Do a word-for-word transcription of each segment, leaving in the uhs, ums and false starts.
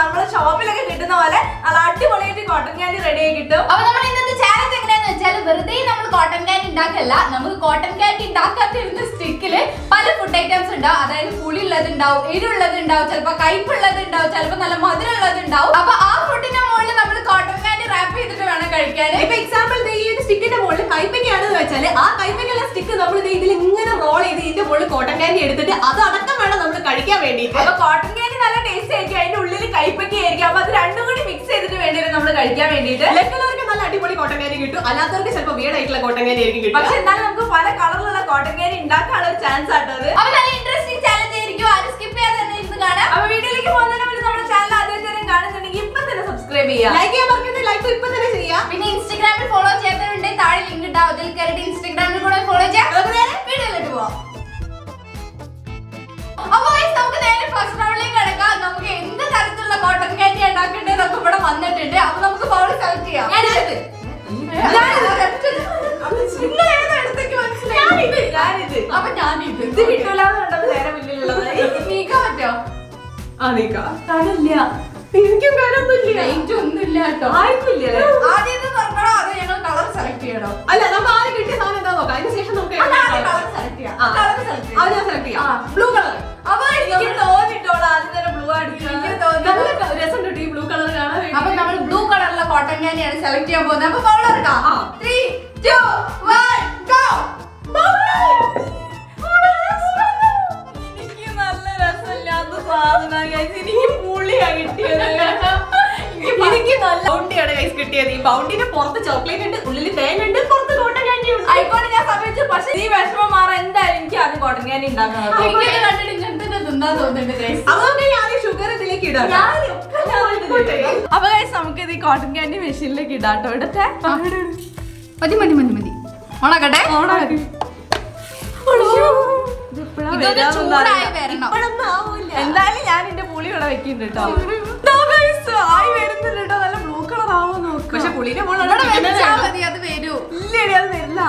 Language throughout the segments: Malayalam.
നമ്മൾ ഷോപ്പിലൊക്കെ കിട്ടുന്ന പോലെ നല്ല അടിപൊളിയായിട്ട് കോട്ടൺ ക്യാൻഡി റെഡി ആയി കിട്ടും. അപ്പോൾ നമ്മൾ ഇന്നത്തെ ചാലഞ്ച് എങ്ങനെയാണെന്ന് വെച്ചാൽ വെറുതെ നമ്മൾ കോട്ടൺ ക്യാൻഡി ഉണ്ടാക്കല്ല, നമുക്ക് കോട്ടൺ ക്യാൻഡി ഉണ്ടാക്കാതിരുന്ന സ്റ്റിക്കിൽ പല ഫുഡ് ഐറ്റംസ് ഉണ്ടാവും. അതായത് പുളിയുള്ളതുണ്ടാവും, എരിവുള്ളതുണ്ടാവും, ചിലപ്പോൾ കയ്പുള്ളതുണ്ടാവും, ചിലപ്പോൾ നല്ല മധുരമുള്ളതുണ്ടാവും. അപ്പോൾ ആ ഫുഡിന്റെ മുകളിൽ നമ്മൾ കോട്ടൺ ക്യാൻഡി റാപ്പ് ചെയ്തിട്ട് വേണം കഴിക്കാൻ. ഇപ്പൊ എക്സാമ്പിൾ ഈ ഒരു സ്റ്റിക്കിന്റെ മുകളിൽ കൈപ്പയ്ക്കാണെന്ന് വെച്ചാൽ ആ കൈപ്പയ്ക്കുള്ള സ്റ്റിക്ക് നമ്മൾ ഇതിൽ ഇങ്ങനെ റോൾ ചെയ്ത് ഇതിന്റെ മുകളിൽ കോട്ടൺ ക്യാൻഡി എടുത്തിട്ട് അത് അടക്കം വേണം നമ്മൾ കഴിക്കാൻ വേണ്ടി. അപ്പൊ കോട്ടൺ ക്യാൻഡി നല്ല ടേസ്റ്റ് ആയിരിക്കും, അതിന്റെ ഉള്ളിൽ കൈപ്പയ്ക്ക ആയിരിക്കും. അപ്പൊ അത് രണ്ടും കൂടി മിക്സ് ചെയ്തിട്ട് വേണ്ടി നമ്മൾ കഴിക്കാൻ വേണ്ടിയിട്ട്. ലക്കുള്ളവർക്ക് നല്ല അടിപൊളി കോട്ടൺ ക്യാൻഡി കിട്ടും, അല്ലാത്തവർക്ക് ചിലപ്പോൾ വീട് ആയിട്ടുള്ള കോട്ടൺ ക്യാൻഡി ആയിരിക്കും കിട്ടും. പക്ഷെ എന്നാലും നമുക്ക് പല കളറിലുള്ള കോട്ടൺ ക്യാൻഡി ഉണ്ടാക്കാനുള്ള ഒരു ചാൻസ് ആട്ടത്. അപ്പൊ നല്ല ഇൻട്രസ്റ്റിംഗ് ചാലഞ്ച് ആയിരിക്കും, അത് സ്കിപ്പ് ചെയ്യാതെ തന്നെ ഇരുന്ന് കാണാം. അപ്പൊ വീഡിയോയിലേക്ക് പോകുന്നതിന് മുന്നേ നമ്മുടെ ചാനൽ ആദ്യം തന്നെ കാണുന്നുണ്ടെങ്കിൽ ഇപ്പൊ തന്നെ സബ്സ്ക്രൈബ് ചെയ്യാം, ലൈക്ക് ചെയ്യാൻ പറഞ്ഞിട്ട് ലൈക്ക് ഇപ്പൊ തന്നെ ചെയ്യാം. പിന്നെ ഇൻസ്റ്റാഗ്രാമിൽ ഫോളോ ചെയ്യാത്തവരുണ്ടെങ്കിൽ താഴെ ലിങ്ക് ഉണ്ടാവും, അതിൽ കയറിയിട്ട് ഇൻസ്റ്റാഗ്രാമിൽ കൂടെ ഫോളോ ചെയ്യാം. വീഡിയോയിലോട്ട് പോവാം. നമുക്ക് എന്ത് തരത്തിലുള്ള കോട്ടൺ ക്യാൻഡി ഉണ്ടാക്കേണ്ടത് ഒക്കെ ഇവിടെ വന്നിട്ടുണ്ട്. അപ്പൊ നമുക്ക് ബൗൾ സെലക്ട് ചെയ്യാം. അപ്പൊ ഞാനിത് ഇത് കിട്ടൂല നേരെ മുന്നിലുള്ളതായി നീക്കാൻ പറ്റോ? ആ നീക്കാം. തനില്ല എനിക്കും പേരൊന്നുമില്ല, എനിക്കൊന്നുമില്ല കേട്ടോ, ആർക്കില്ല. ആദ്യം തുറക്കണോ അതോ ഞങ്ങൾ കളർ സെലക്ട് ചെയ്യണോ? അല്ല നമ്മൾ ആദ്യം കിട്ടിയ സാധനം എന്താ നോക്കാം, അതിനുശേഷം നമുക്ക് കളർ സെലക്ട് ചെയ്യാം. അത് ഞാൻ സെലക്ട് ചെയ്യാം, ബ്ലൂ കളർ. അപ്പൊ എനിക്ക് തോന്നിട്ടോളൂ ആദ്യം തന്നെ ബ്ലൂ ആയിട്ട് തോന്നി രസം കിട്ടി ബ്ലൂ കളർ കാണാൻ. അപ്പൊ നമ്മൾ ബ്ലൂ കളറിലെ കോട്ടൺ ക്യാൻഡിയാണ് സെലക്ട് ചെയ്യാൻ പോകുന്നത്. അപ്പൊ പൗഡർ എടുക്കാം. Three two one go. എനിക്ക് നല്ല രസമില്ലാത്ത സാധനം കിട്ടിയത്. ഈ ബൗണ്ടിന്റെ പുറത്ത് ചോക്ലേറ്റ് ഉണ്ട്, ഉള്ളിൽ തേങ്ങ ഉണ്ട്, പുറത്ത് കോട്ടൺ ക്യാൻഡി ഉണ്ട്. ആയിക്കോട്ടെ ഞാൻ സമ്മതിച്ചു, പക്ഷെ ഈ വിഷമം മാറാൻ എന്തായാലും എനിക്ക് അത് കോട്ടൺ ക്യാൻഡി ഉണ്ടാക്കണം. ഷുഗർ ഇതിലേക്ക് ഇടാം. അപ്പൊ നമുക്ക് ഇത് ഈ കോട്ടൺ ക്യാൻഡി മെഷീനിലേക്ക് ഇടാട്ടോ. ഇടത്തെ മതി മതി മതി മതി ഓണാക്കട്ടെ. ഓണാക്കി എന്തായാലും ഞാൻ എന്റെ പുളി ഇവിടെ വെക്കുന്നുണ്ട് കേട്ടോ. ആയി വരുന്നുണ്ട് കേട്ടോ. നല്ല ബ്ലൂ കളർ ആവോ നോക്ക്. പക്ഷെ പുളിന്റെ മതി അത് വരൂ. ഇല്ലേ അത് വരില്ല.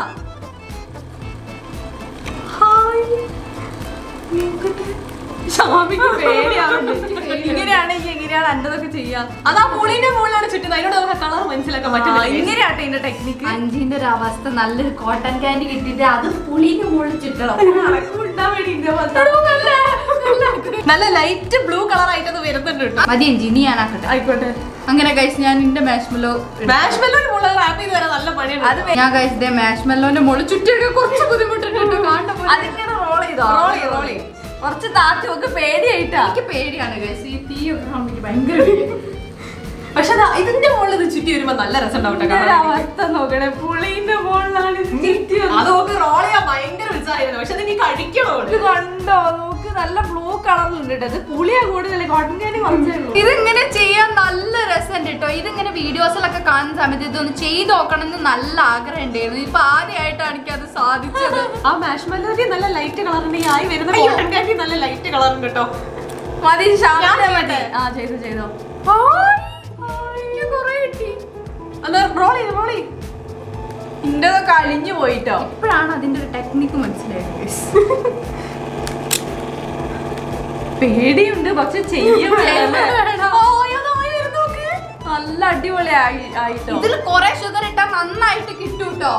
ഇങ്ങനെയാണെങ്കിൽ എങ്ങനെയാണ് അന്റതൊക്കെ ചെയ്യാം. അത് ആ പുളിന്റെ മുകളിലാണ് ചുറ്റുന്നത്, അതിനോട് നമുക്ക് കളർ മനസ്സിലാക്കാൻ പറ്റില്ല. ഇങ്ങനെയാട്ടെ ഇതിന്റെ ടെക്നിക്ക്. അഞ്ചിന്റെ ഒരു അവസ്ഥ, നല്ലൊരു കോട്ടൺ ക്യാൻഡി കിട്ടിയിട്ട് അത് പുളിന്റെ മുകളിൽ ചുറ്റണം. നല്ല ലൈറ്റ് ബ്ലൂ കളർ ആയിട്ട് അത് വരുന്നുണ്ട് കേട്ടോ. മതി അഞ്ചി നീ ആനാക്കട്ടെ. ആയിക്കോട്ടെ. അങ്ങനെ ഗൈസ് ഞാൻ എന്റെ മാഷ്മെല്ലോ മാഷ്മെല്ലോന്റെ മുകളിൽ റാപ്പ് ചെയ്ത് വരാൻ നല്ല പണിയാണ്. അത് ഞാൻ ഗൈസ് ദേ മാഷ്മെല്ലോന്റെ മുകളിൽ ചുറ്റിയൊക്കെ കുറച്ച് ബുദ്ധിമുട്ടുണ്ട് കേട്ടോ. കാണുമ്പോൾ അതിങ്ങനെ റോൾ ചെയ്തോ റോൾ ചെയ്ത് റോൾ ചെയ്ത് കുറച്ച് താത്തി ഒക്കെ പേടിയായിട്ടാ. എനിക്ക് പേടിയാണ് ഗൈസ് ഈ തീ ഒക്കെ നമുക്ക് ഭയങ്കര. പക്ഷെ ഇതിന്റെ മുകളിൽ ഇത് ചുറ്റി വരുമ്പോ നല്ല രസം അവസ്ഥ നോക്കണേ. പുളിന്റെ മുകളിലാണ് അതൊക്കെ റോൾ ചെയ്യാൻ ഭയങ്കര ഉത്സാഹമായിരുന്നു. പക്ഷെ അത് നീ കഴിക്കണോ? ഇത് കണ്ടോ നോക്ക്, നല്ല ബ്ലൂ കളറിലുണ്ട് കേട്ടോ. ഇത് പുളിയാ കൂടുതൽ, കോട്ടൺ ക്യാൻഡി കുറച്ചുള്ളൂ. ഇതിങ്ങനെ ചെയ്യാൻ നല്ല രസമുണ്ട് കേട്ടോ. ഇതിങ്ങനെ വീഡിയോസിലൊക്കെ കാണുന്ന സമയത്ത് ഇതൊന്ന് ചെയ്ത് നോക്കണം എന്ന് നല്ല ആഗ്രഹം ഉണ്ടായിരുന്നു. ഇപ്പൊ ആദ്യമായിട്ടാണ് എനിക്ക് അത് സാധിച്ചത്. ആ മാഷ്മെല്ലോന്റെ നല്ല ലൈറ്റ് കളറിന്റെ ആയി വരുന്ന കോട്ടൺ ക്യാൻഡി നല്ല ലൈറ്റ് കളറുണ്ട് കേട്ടോ. മതി ആ ചെയ്തോ ചെയ്തോ. ഇന്റതൊക്കെ അലിഞ്ഞു പോയിട്ടോ. ഇപ്പോഴാണ് അതിന്റെ ഒരു ടെക്നിക്ക് മനസ്സിലായത്. പേടിയുണ്ട് പക്ഷെ ചെയ്യാൻ നല്ല അടിപൊളി ആയിട്ടോ. ഇതിൽ കൊറേ ഷുഗർ ഇട്ടാ നന്നായിട്ട് കിട്ടൂട്ടോ.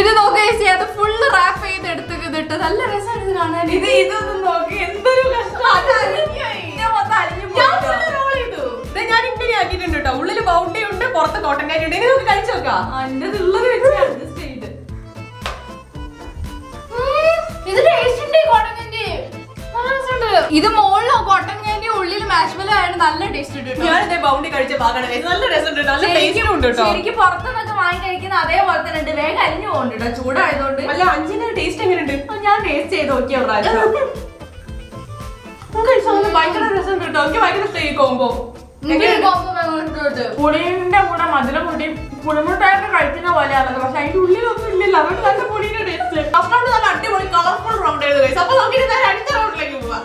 ഇത് നോക്കി അത് ഫുള്ള് റാപ്പ് ചെയ്ത് എടുത്തിട്ട് നല്ല രസമാണ് ഇത് കാണാൻ. ഇത് ഇതൊന്നും നോക്കി എന്തൊരു ഞാൻ ഇങ്ങനെ ആക്കിയിട്ടുണ്ട് കേട്ടോ. ഉള്ളില് ബൗണ്ടി ഉണ്ട്, പുറത്ത് കോട്ടൺ ക്യാൻഡി ഉണ്ട്. നമുക്ക് കഴിച്ചു നോക്കാം. എന്റെ ഉള്ളത് വെച്ച് അഡ്ജസ്റ്റ് ചെയ്ത് ഇത് ടേസ്റ്റ് ഉണ്ട്. കോട്ടൺ ക്യാൻഡി നല്ല രസമുണ്ട്. ഇത് മോളിലോ കോട്ടൺ ക്യാൻഡി ഉള്ളിൽ മാഷ്മെല്ലോ ആയിട്ട് നല്ല ടേസ്റ്റ് ഉണ്ട്. ഞാൻ ബൗണ്ടി കഴിച്ച ഭാഗമാണ് നല്ല രസമുണ്ട്, നല്ല ടേസ്റ്റും ഉണ്ട് കേട്ടോ. എനിക്ക് പുറത്തുനിന്നൊക്കെ വാങ്ങി കഴിക്കുന്ന അതേപോലെ തന്നെ ഉണ്ട്. വേഗം അരിഞ്ഞു പോകുന്നുണ്ട് കേട്ടോ ചൂടായതുകൊണ്ട്. അല്ല അഞ്ചിന്റെ ടേസ്റ്റ് എങ്ങനെയുണ്ട്? ഞാൻ ടേസ്റ്റ് ചെയ്ത് നോക്കിയ ഭയങ്കര രസമുണ്ട് കേട്ടോ. എനിക്ക് ഭയങ്കര ഇഷ്ടമായി കോമ്പോ. പുളിന്റെ കൂടെ മധുരം കൂടി പുളിമുട്ടായിട്ട് കഴിക്കുന്ന പോലെയാണ്. പക്ഷെ അതിന്റെ ഉള്ളിലൊന്നും ഇല്ലല്ലോ. അവിടെ നല്ല പുളിയുടെ ടേസ്റ്റ്. അപ്പോണ്ട് നല്ല അടിപൊളി കളർഫുൾ റൗണ്ട് ആയിരുന്നു. അപ്പൊ നോക്കിയിട്ട് നേരെ അടുത്ത റൗണ്ടിലേക്ക് പോവാം.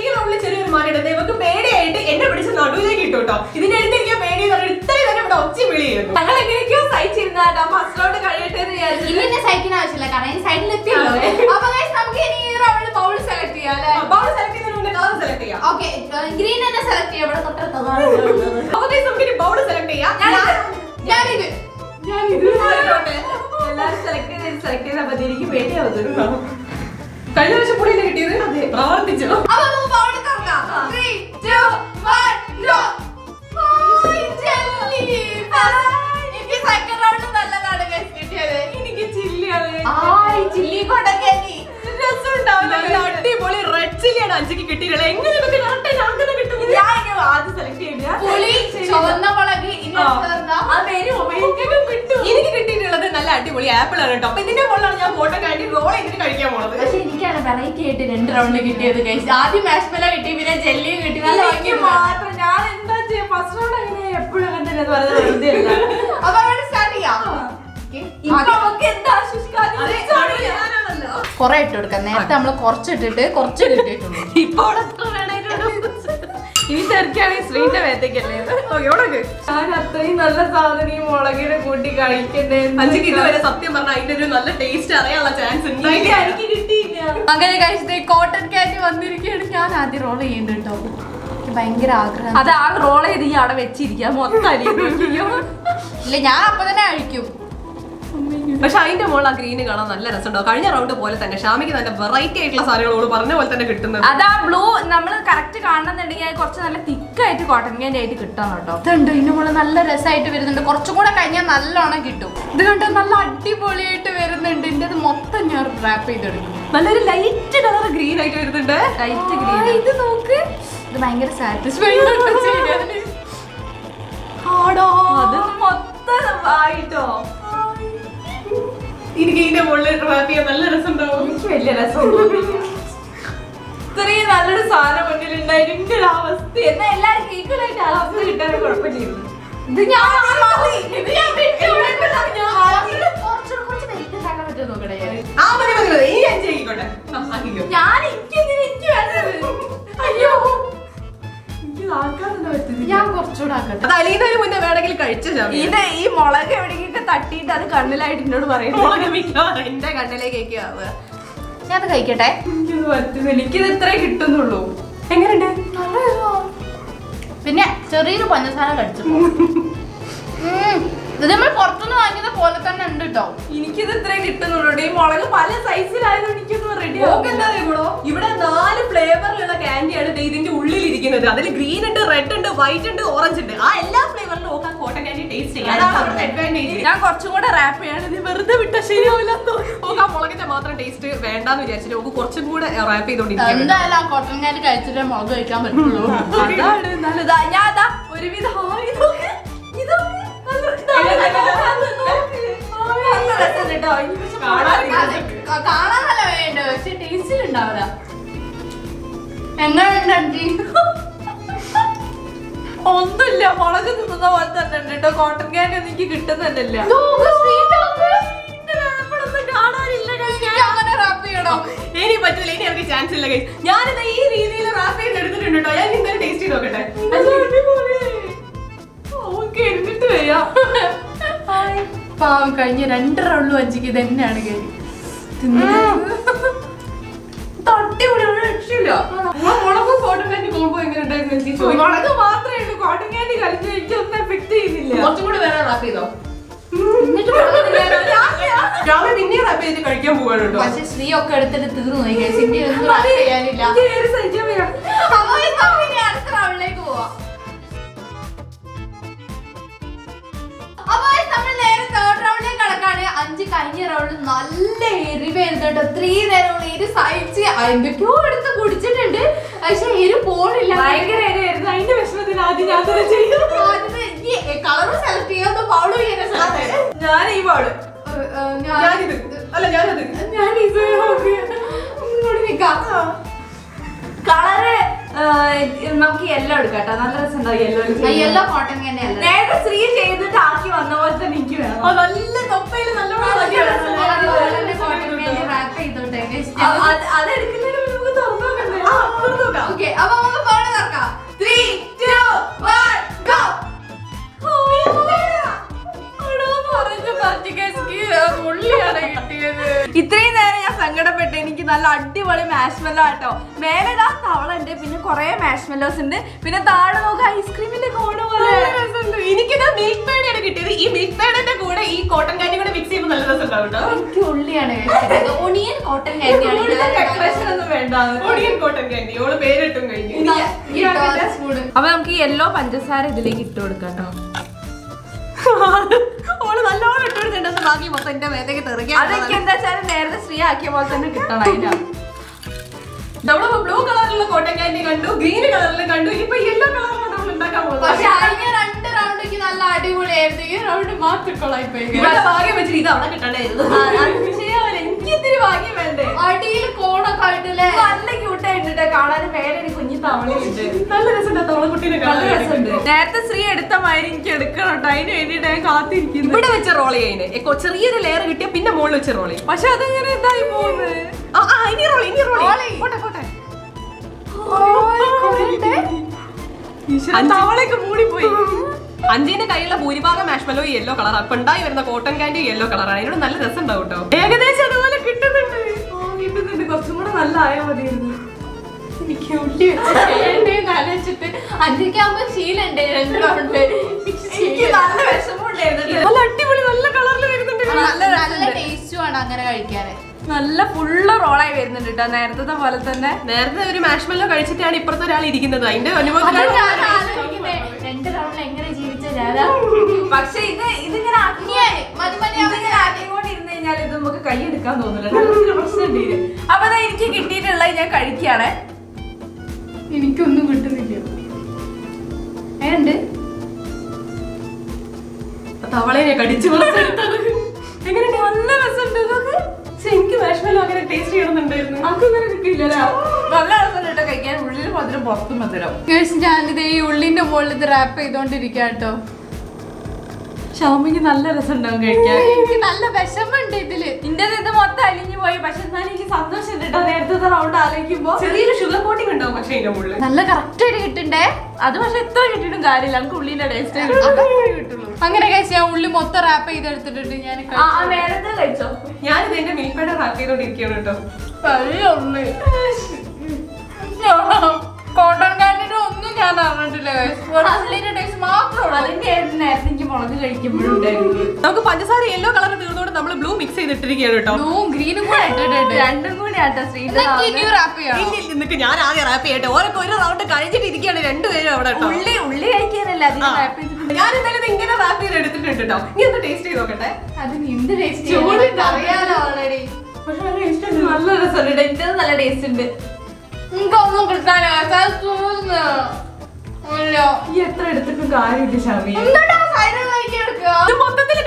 ഈ റൗണ്ടിൽ ചെറിയൊരു മാറിയിട്ട് ഇവർക്ക് പേടിയായിട്ട് എന്നെ പിടിച്ച് നടുവിലേക്ക് ഇട്ടു കേട്ടോ. ഇതിന്റെ അടുത്ത് എനിക്ക് പേടി എന്ന് പറഞ്ഞാൽ ഇത്രയും തന്നെ ഇവിടെ ഒച്ചി വിളിയായിരുന്നു. ഞങ്ങൾ എങ്ങനെയൊക്കെയോ സഹിച്ചിരുന്ന ഫസ്റ്റ് റൗണ്ട് കഴിയട്ടെ എന്ന് കൊറേ ഇട്ട് കൊടുക്കാം. നേരത്തെ നമ്മള് കൊറച്ചിട്ടിട്ട് കൊറച്ചിട്ടിട്ടുള്ളൂ. ഇപ്പൊ ഇനി തിരക്കാണെങ്കിൽ സ്ട്രീറ്റ് വേത്തേക്കല്ലേ അത്രയും നല്ല സാധനം ഈ മുളകിനെ കൂട്ടി കഴിക്കണ്ടേ. ഇതുവരെ സത്യം പറഞ്ഞാൽ അതിന്റെ ഒരു നല്ല ടേസ്റ്റ് അറിയാനുള്ള ചാൻസ് ഉണ്ട്. എനിക്ക് കിട്ടിയില്ല. അങ്ങനെ കഴിച്ചത് കോട്ടൺ കാറ്റ് വന്നിരിക്കുകയാണ്. ഞാൻ ആദ്യം റോൾ ചെയ്യേണ്ട കേട്ടോ. എനിക്ക് ഭയങ്കര ആഗ്രഹം. അത് ആ റോൾ ചെയ്ത് ഈ അവിടെ വെച്ചിരിക്കാം മൊത്തം അരിയോ. ഇല്ല ഞാൻ അപ്പൊ തന്നെ കഴിക്കും. പക്ഷെ അതിന്റെ മുകളിൽ ആ ഗ്രീന് കാണാൻ നല്ല രസമുണ്ടോ. കഴിഞ്ഞ റൗണ്ട് പോലെ തന്നെ ഷാമിക്ക് നല്ല വെറൈറ്റി ആയിട്ടുള്ള സാധനങ്ങളോട് പറഞ്ഞ പോലെ തന്നെ കിട്ടുന്നത്. അതാ ബ്ലൂ നമ്മൾ കറക്റ്റ് കാണണമെന്നുണ്ടെങ്കിൽ അത് കുറച്ച് നല്ല തിക്കായിട്ട് കോട്ടൺ ക്യാൻഡി ആയിട്ട് കിട്ടാൻ കേട്ടോ. അതുണ്ട് ഇതിന്റെ മുകളിൽ നല്ല രസമായിട്ട് വരുന്നുണ്ട്. കുറച്ചും കൂടെ കഴിഞ്ഞാൽ നല്ലോണം കിട്ടും. ഇത് കണ്ടോ നല്ല അടിപൊളിയായിട്ട് വരുന്നുണ്ട്. ഇതിന്റെ അത് മൊത്തം ഞാൻ റാപ്പ് ചെയ്തെടുക്കും. നല്ലൊരു ലൈറ്റ് കളർ ഗ്രീൻ ആയിട്ട് വരുന്നുണ്ട്. ലൈറ്റ് ഗ്രീൻ ഇത് നോക്ക്. ഇത് ഭയങ്കര സാറ്റിസ്ഫൈഡ് ആടോ. അത് മൊത്തം ആയിട്ടോ. എനിക്ക് ഇതിന്റെ മുകളിൽ റാപ്പ് ചെയ്യാൻ നല്ല രസം ഉണ്ടാവും. എനിക്ക് വലിയ രസം ഇത്രയും നല്ലൊരു സാധനം മുന്നിലുണ്ടായിരുന്നു. എന്റെ ഒരു അവസ്ഥ എന്നാ എല്ലാവർക്കും ഈക്വൽ ആയിട്ട് ആ അവസ്ഥ കിട്ടാൻ കുഴപ്പമില്ലായിരുന്നു. ഇത് ഞാൻ ഞാൻ കുറച്ചുകൂടെ ആക്കട്ടെ. അത് അലീനൊരു മുന്നേ വേണമെങ്കിൽ കഴിച്ചോ. ഇത് ഈ മുളക് എവിടെയെങ്കിലും തട്ടിയിട്ട് അത് കണ്ണിലായിട്ട് എന്നോട് പറയും. എന്റെ കണ്ണിലേക്ക് ഞാനത് കഴിക്കട്ടെ. എനിക്കിത് ഇത്രേ കിട്ടുന്നുള്ളൂ. എങ്ങനെയുണ്ട്? പിന്നെ ചെറിയൊരു പഞ്ചസാര കഴിച്ചു. ഇത് നമ്മൾ പുറത്തുനിന്ന് വാങ്ങിയത് പോലെ തന്നെ ഉണ്ട് കേട്ടോ. എനിക്കിത് ഇത്രേ കിട്ടുന്നുള്ളൂ. ഈ മുളക് പല സൈസിലായാലും എനിക്കൊന്നും റെഡി ആവുമോ. ഇവിടെ നാല് ഫ്ലേവറിലുള്ള ക്യാൻഡിയാണ് ഇതിന്റെ ഉള്ളിൽ ഇരിക്കുന്നത്. അതിൽ ഗ്രീൻ ഉണ്ട്, റെഡ് ഉണ്ട്, വൈറ്റ് ഉണ്ട്, ഓറഞ്ച് ഉണ്ട്. ആ എല്ലാ ഫ്ലേവറിലും ഓക്കാൻ കോട്ടൺ ക്യാൻഡി ടേസ്റ്റ് ചെയ്യാം. ഞാൻ കുറച്ചും കൂടെ റാപ്പ് ചെയ്യാണ്. ഇത് വെറുതെ വിട്ടാൽ ശരിയാവില്ലാത്ത ഓക്ക് ആ മുളകിന്റെ മാത്രം ടേസ്റ്റ് വേണ്ടാന്ന് വിചാരിച്ചിട്ട് ഓക്ക് കുറച്ചും കൂടെ റാപ്പ് ചെയ്തോണ്ടിരിക്കും. എന്തായാലും ആ കോട്ടൺ ക്യാൻഡി കഴിച്ചിട്ട് മുളക് കഴിക്കാൻ പറ്റുള്ളൂ. അതാണ് നല്ലതാ. ഞാൻ അതാ ഒരുവിധ കാണാനല്ല വേണ്ട, പക്ഷെ ടേസ്റ്റിൽ ഉണ്ടാവില്ല. എങ്ങനെയുണ്ടി? ഒന്നുമില്ല, മുളക് തിന്നുന്ന പോലെ തന്നെ ഉണ്ട് കേട്ടോ. കോട്ടൺ ക്യാൻഡി ഒന്നും എനിക്ക് കിട്ടുന്നില്ല. ഇനി പറ്റൂല, ഇനി അവർക്ക് ചാൻസ് ഇല്ല. ഞാനിത് ഈ രീതിയിൽ റാപ്പ് ചെയ്ത് എടുത്തിട്ടുണ്ട് കേട്ടോ. ഞാൻ ഇന്നലെ ടേസ്റ്റ് ചെയ്ത് നോക്കട്ടെ. ഓക്കെ, എടുത്തിട്ട് വരാം. പാവം കഴിഞ്ഞ രണ്ട് റൗണ്ടും അഞ്ചിക്ക് ഇത് തന്നെയാണ് കയറി തൊട്ടി കൂടി രക്ഷയില്ല. മുളകും കോട്ടൺ ക്യാൻഡി പോകുമ്പോ എങ്ങനെ ഉണ്ടായിരുന്നു? മുളക് മാത്രമേ ഉള്ളൂ. കോട്ടൺ ക്യാൻഡി കളിച്ച് എനിക്കൊന്നും എഫക്ട് ചെയ്യുന്നില്ല. കുറച്ചും കൂടി വേറെ റാപ്പ് ചെയ്തോ. രാവിലെ പിന്നെ റാപ്പ് ചെയ്ത് കഴിക്കാൻ പോകാനുണ്ടോ? പക്ഷെ ശ്രീ ഒക്കെ എടുത്തിട്ട് തീർന്നു പോയി. അടുത്ത റൗണ്ടിലേക്ക് പോവാ. അഞ്ച് കഴിഞ്ഞ റൗണ്ട് നല്ല എരിവായിരുന്നു. ത്രീ നേരം എരി സഹിച്ച് എന്തൊക്കെയോ എടുത്ത് കുടിച്ചിട്ടുണ്ട്. പക്ഷെ എരി പോണില്ല. ഭയങ്കര എരിവായിരുന്നു. അതിന്റെ വിഷമത്തിന് ആദ്യം ഞാൻ കളറ് സെലക്ട് ചെയ്യാത്ത പാളു ചെയ്യാൻ ഞാൻ ഈ പാള് കളറ് നമുക്ക് യെല്ലോ എടുക്കാം കേട്ടോ. നല്ല രസം ഉണ്ടാവും യെല്ലോ കോട്ടൺ ക്യാൻഡി. നേരെ ശ്രീ ചെയ്തിട്ട് ആക്കി വന്ന പോലെ തന്നെ എനിക്ക് വേണം. നല്ല തൊപ്പയില് നല്ല കോട്ടൺ ക്യാൻഡി റാപ്പ് ചെയ്തോട്ടെ. അത് എടുക്കുന്നതിന് നമുക്ക് തുറന്നു നോക്കാം. ഓക്കെ, അപ്പൊ നമുക്ക് ഫോൺ തുറക്കാം. Three two one go. ഇത്രയും നേരം ഞാൻ സങ്കടപ്പെട്ടു. എനിക്ക് നല്ല അടിപൊളി മാഷ്മെല്ലോ ആട്ടോ. മേലെ ഇടാൻ തവളുണ്ട്, പിന്നെ കുറെ മാഷ്മെല്ലോസ് ഉണ്ട്, പിന്നെ താഴെ നോക്കുക ഐസ്ക്രീമിന്റെ കോട് പോലെ രസമുണ്ട്. എനിക്കിത് മിൽക്ക് പേടയാണ് കിട്ടിയത്. ഈ മിൽക്ക് പേടിന്റെ കൂടെ ഈ കോട്ടൺ കാൻഡി കൂടെ മിക്സ് ചെയ്യുമ്പോൾ നല്ല രസമുണ്ടാവും. എനിക്ക് ഉള്ളിയാണ് ഓണിയൻ കോട്ടൺ കാൻഡി ഓള് പേരിട്ടും കഴിഞ്ഞു. അപ്പൊ നമുക്ക് യെല്ലോ പഞ്ചസാര ഇതിലേക്ക് ഇട്ട് കൊടുക്കാം കേട്ടോ. ഓള് നല്ലോണം ഇട്ടുകൊടുത്തിട്ടുണ്ടെന്ന് ബാക്കി മൊത്തം എന്റെ മേത്തേക്ക് തെറിക്കുക. അതൊക്കെ എന്താ വെച്ചാൽ നേരത്തെ ശ്രീ ആക്കിയ പോലെ തന്നെ കിട്ടണം. അതിനാ നമ്മളിപ്പോ ബ്ലൂ കളറിലുള്ള കോട്ടൺ കാൻഡി കണ്ടു, ഗ്രീൻ കളറിൽ കണ്ടു, ഇപ്പൊ യെല്ലോ കളറിലാണ് നമ്മൾ ഉണ്ടാക്കാൻ പോകുന്നത്. പക്ഷെ അതിന് രണ്ട് റൗണ്ടിക്ക് നല്ല അടിപൊളിയായിരുന്നു. ഈ റൗണ്ട് മാത്രക്കൊള്ളായി ഭാഗ്യം വെച്ചിട്ട് ഇത് അവിടെ കിട്ടണ്ടായിരുന്നു. എനിക്ക് ഇത്തിരി ഭാഗ്യം വേണ്ടേ. അടിയിൽ കോണൊക്കെ ആയിട്ടില്ലേ, നല്ല ക്യൂട്ടായിട്ടുണ്ട് കാണാൻ. പേരെ കുഞ്ഞി തവളി നല്ല രസമുണ്ട്. തവള കുട്ടീനെ നല്ല രസമുണ്ട്. നേരത്തെ ശ്രീ എടുത്ത മാതിരി എനിക്ക് എടുക്കണം കേട്ടോ. അതിന് വേണ്ടിയിട്ട് ഞാൻ കാത്തിരിക്കുന്നു. ഇവിടെ വെച്ച റോൾ ചെയ്യുന്നത് ചെറിയൊരു ലെയർ കിട്ടിയ പിന്നെ മുകളിൽ വെച്ച റോൾ ചെയ്യും. പക്ഷെ അതെങ്ങനെ ഇതായി പോകുന്നത്? ആ ഇനി റോൾ ഇനി റോൾ പോട്ടെ പോട്ടെ. തവളൊക്കെ മൂടിപ്പോയി. അഞ്ചിന്റെ കയ്യിലുള്ള ഭൂരിഭാഗം മാഷ്മെല്ലോ യെല്ലോ കളർ, അപ്പൊ ഉണ്ടായി വരുന്ന കോട്ടൺ കാൻഡി യെല്ലോ കളറാണ്. അതിനോട് നല്ല രസം ഉണ്ടാവും കേട്ടോ. ഏകദേശം അതുപോലെ കിട്ടുന്നുണ്ട് കിട്ടുന്നുണ്ട് കുറച്ചും കൂടെ നല്ല ആയാൽ മതിയായിരുന്നു. അഞ്ചിക്കാകുമ്പോ ശീലുണ്ട് രണ്ടുണ്ട്. നല്ല അടിപൊളി നല്ല കളറിൽ വരുന്നുണ്ട്. നല്ല ടേസ്റ്റും ആണ് അങ്ങനെ കഴിക്കാന്. നല്ല ഫുള്ള് റോളായി വരുന്നുണ്ട് കേട്ടോ. നേരത്തെ പോലെ തന്നെ നേരത്തെ ഒരു മാഷ്മെല്ലോ കഴിച്ചിട്ടാണ് ഇപ്പുറത്തെ ഒരാൾ ഇരിക്കുന്നത്. അതിന്റെ അനുഭവം പക്ഷെ ഇത് ഇതിങ്ങനെ ആക്കിക്കൊണ്ടിരുന്നു കഴിഞ്ഞാൽ ഇത് നമുക്ക് കൈയെടുക്കാൻ തോന്നില്ല, പ്രശ്നമുണ്ട്. അപ്പൊ അതാ എനിക്ക് കിട്ടിയിട്ടുള്ളത്. ഞാൻ കഴിക്കാണ്. എനിക്കൊന്നും കിട്ടുന്നില്ല. ഏണ്ട് തവളെ കടിച്ചു എങ്ങനെ നല്ല രസമുണ്ട്. പക്ഷെ എനിക്ക് മാഷ്മെല്ലോ അങ്ങനെ ടേസ്റ്റ് ചെയ്യണമെന്നുണ്ടായിരുന്നു. അങ്ങനെ കിട്ടിയില്ലല്ലോ. നല്ല രസമുണ്ട് കഴിക്കാൻ. ഉള്ളിൽ മധുരം പുറത്തും മധുരം. ഞാനിത് ഈ ഉള്ളിന്റെ മുകളിൽ ഇത് റാപ്പ് ചെയ്തോണ്ടിരിക്കാം കേട്ടോ. ഷാമിക്ക് നല്ല രസമുണ്ടാവും കഴിക്കാൻ. എനിക്ക് നല്ല വിഷമുണ്ട് ഇതില്. ഇന്റെ ഇത് മൊത്തം അലിഞ്ഞു പോയി. പക്ഷെ എന്നാലും എനിക്ക് സന്തോഷം ഉണ്ട് കേട്ടോ. നേരത്തെ റൗണ്ട് ആലോചിക്കുമ്പോ ചെറിയൊരു ഷുഗർ കോട്ടിങ് ഉണ്ടാവും. പക്ഷെ ഇതിന്റെ മുകളിൽ നല്ല കറക്റ്റ് ആയിട്ട് കിട്ടണ്ടേ. അത് പക്ഷെ എത്ര കിട്ടിയിട്ടും കാര്യമില്ല. നമുക്ക് ഉള്ളിന്റെ ടേസ്റ്റ് കിട്ടുള്ളൂ. അങ്ങനെ കഴിച്ച് ഞാൻ ഉള്ളി മൊത്തം റാപ്പ് ചെയ്തെടുത്തിട്ടുണ്ട്. ഞാൻ നേരത്തെ കഴിച്ചോ? ഞാനിത് എന്റെ മിൽക്ക് പേട റാപ്പ് ചെയ്തോണ്ടിരിക്കുകയാണ് കേട്ടോ. കോട്ടൺ കാൻഡിയുടെ ഒന്നും ഞാൻ അറിഞ്ഞിട്ടില്ല. എനിക്ക് മുളക് കഴിക്കുമ്പോഴുണ്ടായിരുന്നു. നമുക്ക് പഞ്ചസാര യെല്ലോ കളർ തീർന്നോണ്ട് നമ്മൾ ബ്ലൂ മിക്സ് ചെയ്തിട്ടിരിക്കുകയാണ് കേട്ടോ. ബ്ലൂ ഗ്രീനും കൂടെ ഇട്ടിട്ടുണ്ട്. രണ്ടും കൂടി നിനക്ക് ഞാൻ ആദ്യം റാപ്പ് ചെയ്യട്ടെ. ഓരോ ഒരു റൗണ്ട് കഴിഞ്ഞിട്ട് ഇരിക്കുകയാണ് രണ്ടുപേരും അവിടെ. ഉള്ളി ഉള്ളി കഴിക്കാനല്ല അതിന് റാപ്പ് ചെയ്തിട്ടുണ്ട്. ഞാൻ എന്തായാലും ഇങ്ങനെ റാപ്പ് ചെയ്ത് എടുത്തിട്ടുണ്ട് കേട്ടോ. നീ ഒന്ന് ടേസ്റ്റ് ചെയ്ത് നോക്കട്ടെ. അത് എന്ത് ടേസ്റ്റ് അറിയാലോ ഓൾറെഡി. പക്ഷെ നല്ല രസമുണ്ട്. എന്റെ നല്ല ടേസ്റ്റ് ഉണ്ട്. എനിക്കൊന്നും കിട്ടാനോ എത്ര എടുത്തിട്ടും കാര്യമില്ല. ഷാമി മൊത്തത്തിൽ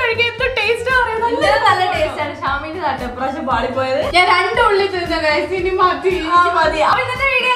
ഷാമിന്റെ നാട്ടിൽ പ്രാവശ്യം പാടിപ്പോയത് ഞാൻ രണ്ടുള്ളിൽ തീർന്നു.